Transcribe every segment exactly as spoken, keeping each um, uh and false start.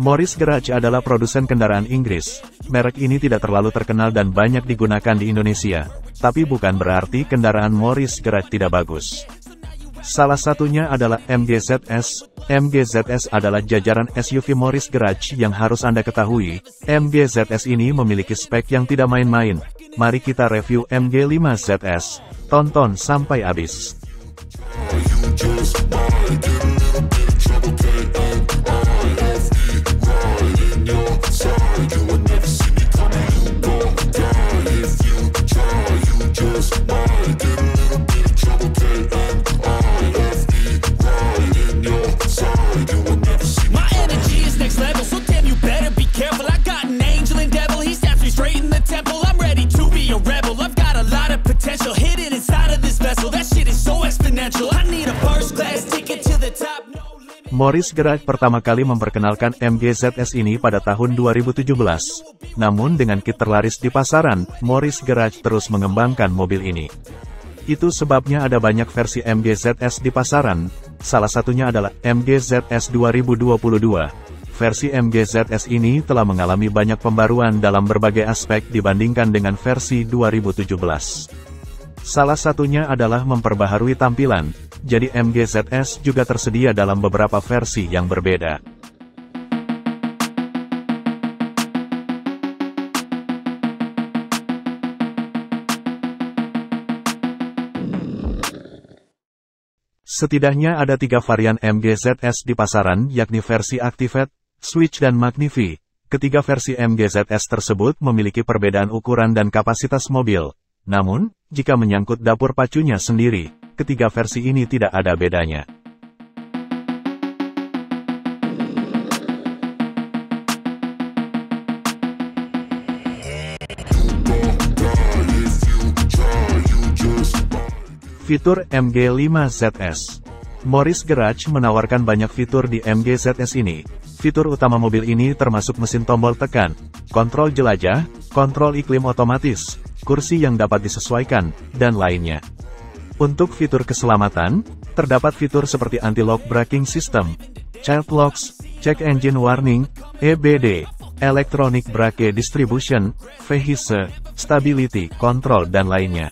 Morris Garage adalah produsen kendaraan Inggris. Merek ini tidak terlalu terkenal dan banyak digunakan di Indonesia. Tapi bukan berarti kendaraan Morris Garage tidak bagus. Salah satunya adalah M G Z S. M G Z S adalah jajaran S U V Morris Garage yang harus Anda ketahui. M G Z S ini memiliki spek yang tidak main-main. Mari kita review M G lima Z S. Tonton sampai habis. Morris Garage pertama kali memperkenalkan M G Z S ini pada tahun dua ribu tujuh belas. Namun dengan kit terlaris di pasaran, Morris Garage terus mengembangkan mobil ini. Itu sebabnya ada banyak versi M G Z S di pasaran, salah satunya adalah M G Z S dua ribu dua puluh dua. Versi M G Z S ini telah mengalami banyak pembaruan dalam berbagai aspek dibandingkan dengan versi dua ribu tujuh belas. Salah satunya adalah memperbaharui tampilan, jadi M G Z S juga tersedia dalam beberapa versi yang berbeda. Setidaknya ada tiga varian M G Z S di pasaran, yakni versi Activate, Switch dan MacPherson. Ketiga versi M G Z S tersebut memiliki perbedaan ukuran dan kapasitas mobil. Namun, jika menyangkut dapur pacunya sendiri, ketiga versi ini tidak ada bedanya. Fitur M G lima Z S. Morris Garage menawarkan banyak fitur di M G Z S ini. Fitur utama mobil ini termasuk mesin tombol tekan, kontrol jelajah, kontrol iklim otomatis, kursi yang dapat disesuaikan, dan lainnya. Untuk fitur keselamatan, terdapat fitur seperti anti-lock braking system, child locks, check engine warning, E B D, electronic brake distribution, V H C, stability control, dan lainnya.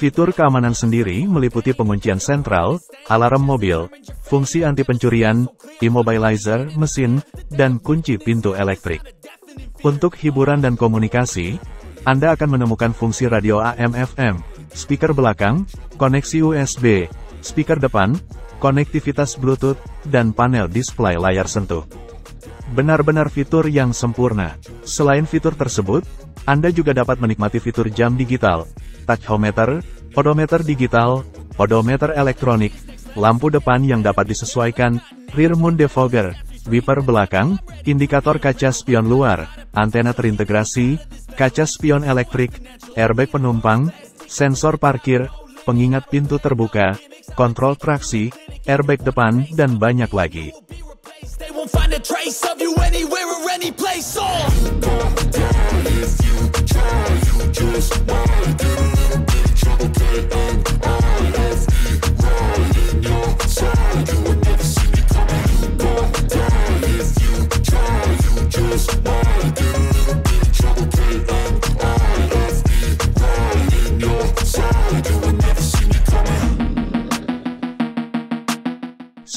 Fitur keamanan sendiri meliputi penguncian sentral, alarm mobil, fungsi anti pencurian, immobilizer mesin, dan kunci pintu elektrik. Untuk hiburan dan komunikasi, Anda akan menemukan fungsi radio A M F M, speaker belakang, koneksi U S B, speaker depan, konektivitas Bluetooth, dan panel display layar sentuh. Benar-benar fitur yang sempurna. Selain fitur tersebut, Anda juga dapat menikmati fitur jam digital, tachometer, odometer digital, odometer elektronik, lampu depan yang dapat disesuaikan, rear moon defogger, wiper belakang, indikator kaca spion luar, antena terintegrasi, kaca spion elektrik, airbag penumpang, sensor parkir, pengingat pintu terbuka, kontrol traksi, airbag depan, dan banyak lagi.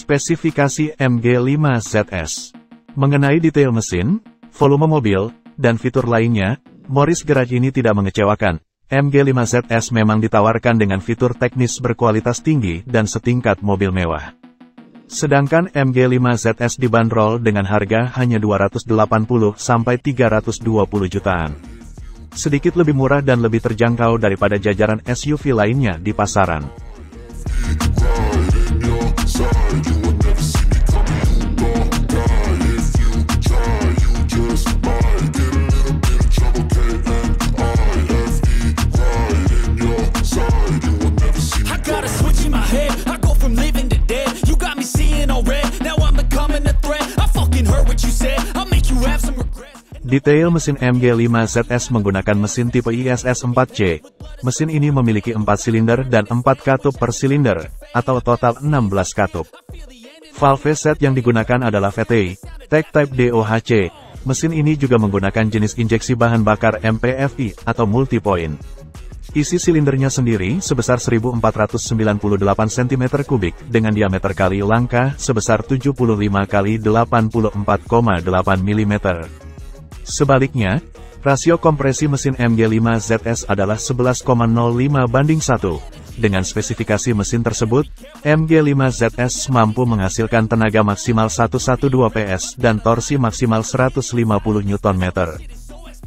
Spesifikasi M G lima Z S. Mengenai detail mesin, volume mobil, dan fitur lainnya, Morris Garage ini tidak mengecewakan. M G lima Z S memang ditawarkan dengan fitur teknis berkualitas tinggi dan setingkat mobil mewah. Sedangkan M G lima Z S dibanderol dengan harga hanya dua ratus delapan puluh sampai tiga ratus dua puluh jutaan. Sedikit lebih murah dan lebih terjangkau daripada jajaran S U V lainnya di pasaran. Detail mesin M G lima Z S menggunakan mesin tipe I S S empat C. Mesin ini memiliki empat silinder dan empat katup per silinder, atau total enam belas katup. Valve set yang digunakan adalah V T, Tech Type D O H C. Mesin ini juga menggunakan jenis injeksi bahan bakar M P F I atau multipoint. Isi silindernya sendiri sebesar seribu empat ratus sembilan puluh delapan sentimeter kubik dengan diameter kali langkah sebesar tujuh puluh lima kali delapan puluh empat koma delapan milimeter. Sebaliknya, rasio kompresi mesin M G lima Z S adalah sebelas koma nol lima banding satu. Dengan spesifikasi mesin tersebut, M G lima Z S mampu menghasilkan tenaga maksimal seratus dua PS dan torsi maksimal seratus lima puluh newton meter.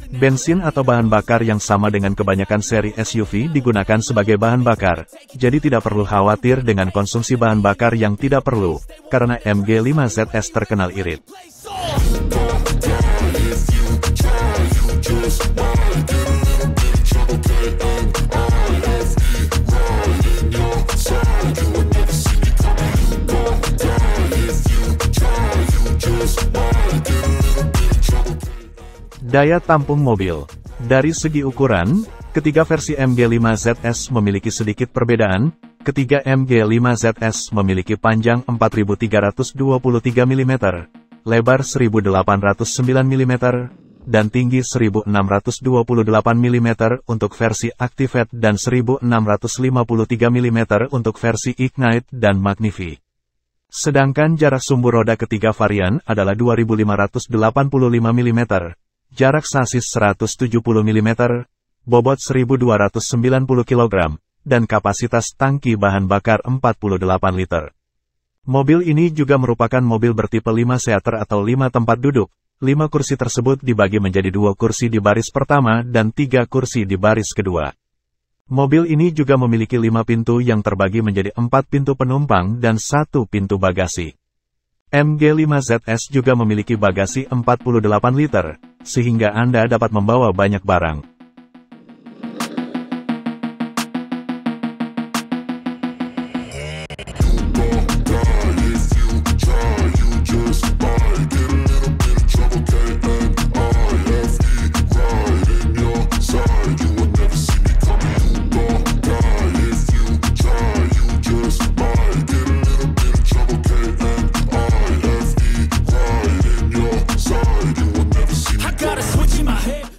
Bensin atau bahan bakar yang sama dengan kebanyakan seri S U V digunakan sebagai bahan bakar, jadi tidak perlu khawatir dengan konsumsi bahan bakar yang tidak perlu, karena M G lima Z S terkenal irit. Daya tampung mobil. Dari segi ukuran, ketiga versi M G lima Z S memiliki sedikit perbedaan. Ketiga M G lima Z S memiliki panjang empat ribu tiga ratus dua puluh tiga milimeter, lebar seribu delapan ratus sembilan milimeter, dan tinggi seribu enam ratus dua puluh delapan milimeter untuk versi Activate dan seribu enam ratus lima puluh tiga milimeter untuk versi Ignite dan Magnify. Sedangkan jarak sumbu roda ketiga varian adalah dua ribu lima ratus delapan puluh lima milimeter. Jarak sasis seratus tujuh puluh milimeter, bobot seribu dua ratus sembilan puluh kilogram, dan kapasitas tangki bahan bakar empat puluh delapan liter. Mobil ini juga merupakan mobil bertipe lima seater atau lima tempat duduk, lima kursi tersebut dibagi menjadi dua kursi di baris pertama dan tiga kursi di baris kedua. Mobil ini juga memiliki lima pintu yang terbagi menjadi empat pintu penumpang dan satu pintu bagasi. M G lima Z S juga memiliki bagasi empat puluh delapan liter, sehingga Anda dapat membawa banyak barang.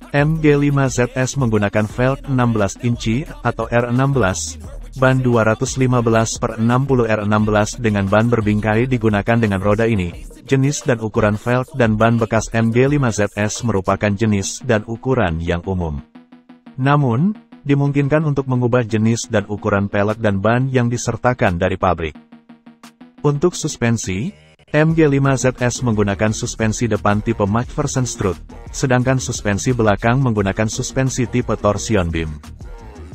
M G lima Z S menggunakan velg enam belas inci atau R enam belas, ban dua ratus lima belas per enam puluh R enam belas dengan ban berbingkai digunakan dengan roda ini. Jenis dan ukuran velg dan ban bekas M G lima Z S merupakan jenis dan ukuran yang umum. Namun, dimungkinkan untuk mengubah jenis dan ukuran pelek dan ban yang disertakan dari pabrik. Untuk suspensi, M G lima Z S menggunakan suspensi depan tipe MacPherson strut, sedangkan suspensi belakang menggunakan suspensi tipe torsion beam.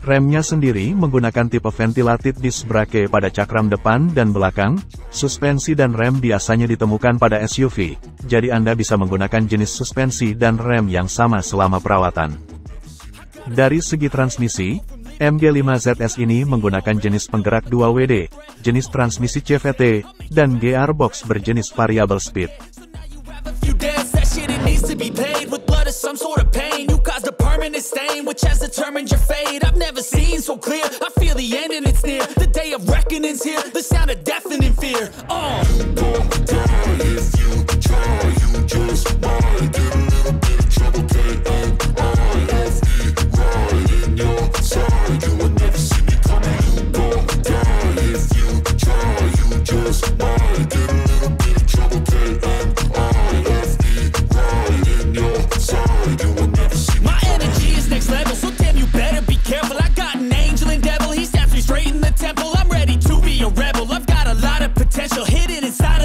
Remnya sendiri menggunakan tipe ventilated disc brake pada cakram depan dan belakang. Suspensi dan rem biasanya ditemukan pada S U V, jadi Anda bisa menggunakan jenis suspensi dan rem yang sama selama perawatan. Dari segi transmisi, M G lima Z S ini menggunakan jenis penggerak dua W D, jenis transmisi C V T, dan gearbox berjenis variable speed. Potential hidden inside